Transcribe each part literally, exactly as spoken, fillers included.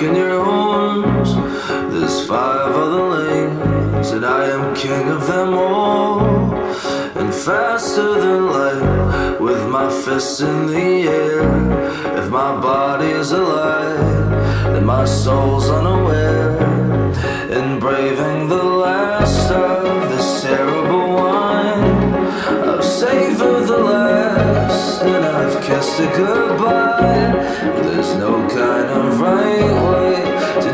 In your arms, there's five other lanes, and I am king of them all. And faster than light, with my fists in the air, if my body is alive, then my soul's unaware. In braving the last of this terrible wine, I've savored the last, and I've kissed a goodbye. There's no kind of right way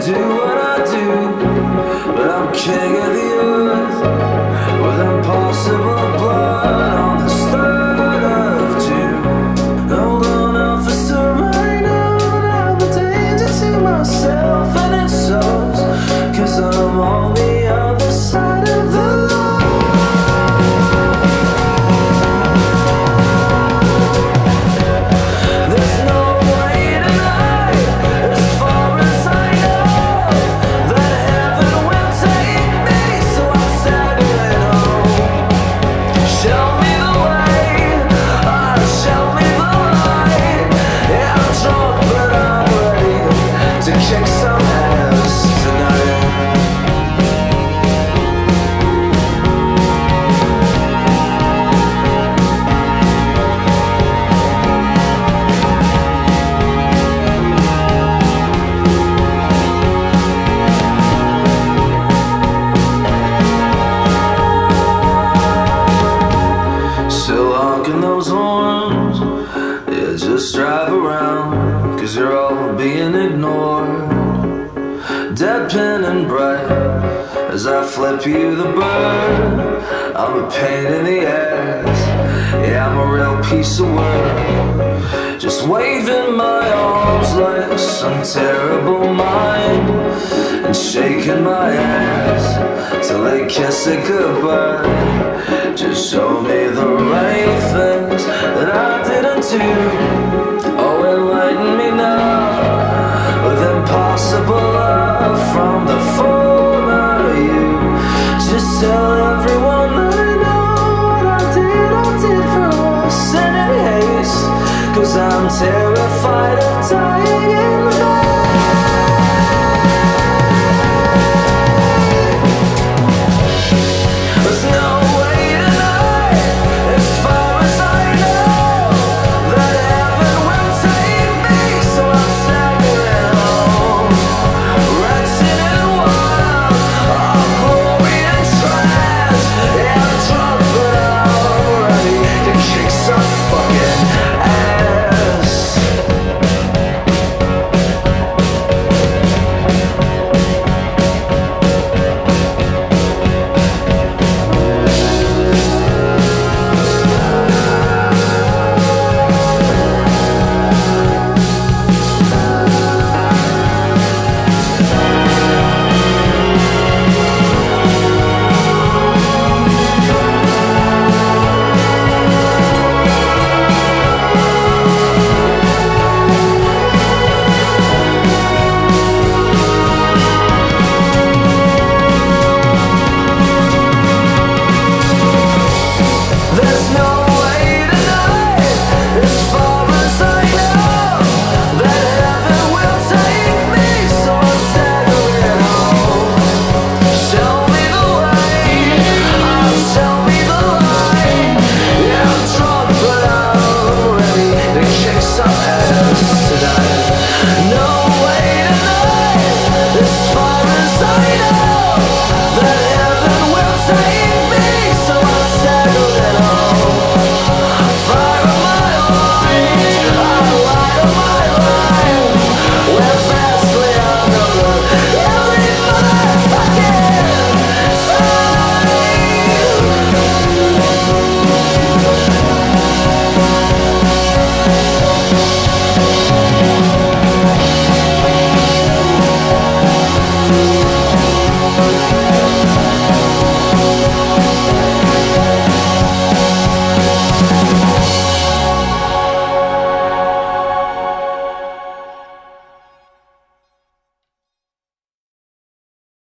do what I do, but I'm king of the earth with impossible blood on the third of June. Hold on out for surrender, I'm a danger to myself and its souls, cause I'm on the other side of the drive around, cause you're all being ignored. Deadpan and bright, as I flip you the bird, I'm a pain in the ass, yeah, I'm a real piece of work. Just waving my arms like some terrible mind, and shaking my ass till they kiss it goodbye. Just show me the right things that I didn't do. Cause I'm terrified of dying in vain. That heaven will take